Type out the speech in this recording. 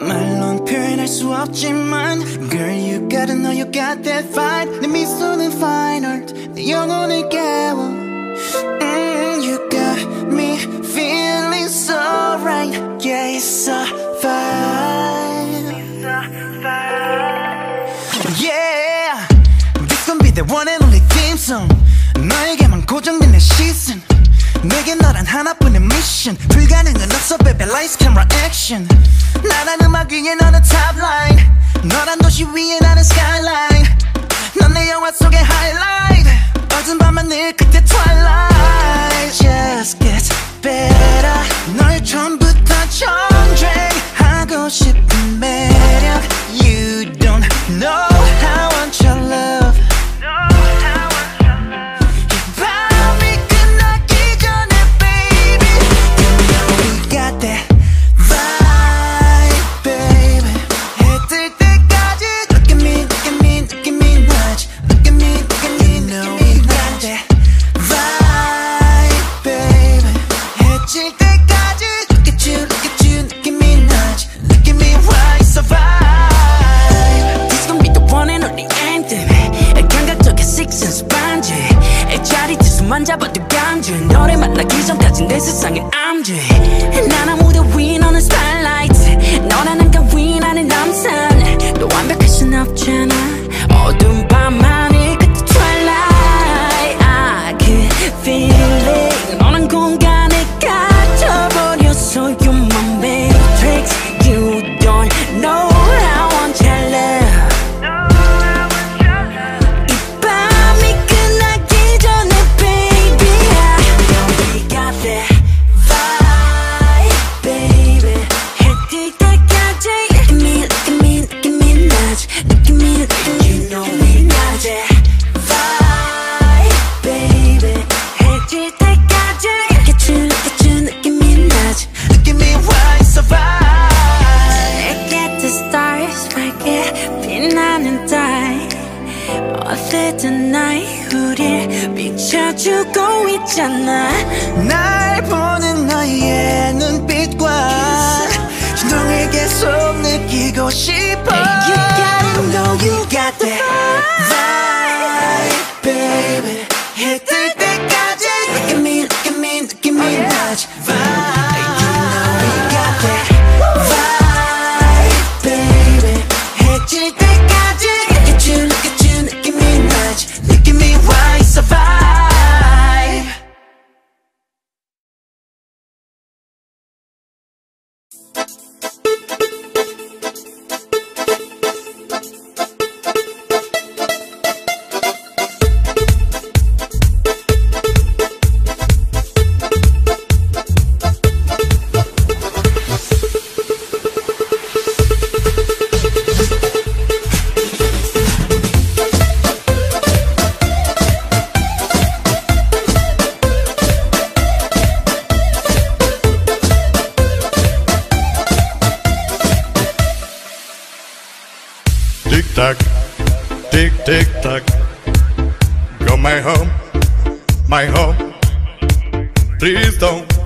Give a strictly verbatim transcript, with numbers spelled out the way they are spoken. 말론 표현할 수 없지만 Girl you gotta know you got that vibe 내 미소는 final 내 영혼을 깨워 mm, You got me feeling so right Yeah it's a vibe It's a vibe Yeah This gon' be the one and only theme song 너에게만 고정된 내 시선 내게 너란 하나뿐의 미션 불가능은 없어 baby lights camera action 나란 음악 위에 너는 top line 너란 도시 위에 나는 skyline 넌 내 영화 속의 highlight 어두운 밤만 늘 그때 twilight Just gets better 널 처음부터 전쟁하고 싶은 매력 You don't know how I want your love 만져봐도 감지 너를 만나기 전까진 내 세상엔 암지 난 아무도 위 너는 starlight 너란 한강 위 나는 남산 또 완벽할 순 없잖아 어두운 밤만이 그때 twilight I can feel it 너는 공간에 갇혀버렸어 You're my matrix You don't know how I want your love 이 밤이 끝나기 전에 tonight 우릴 비춰주고 있잖아 날 보는 너의 눈빛과 진동을 계속 느끼고 싶어 You gotta know you got that vibe baby 해 뜰 때까지 Look at me, look at me, look at me That's vibe Tick-tock, tick-tick-tock You're my home, my home Please don't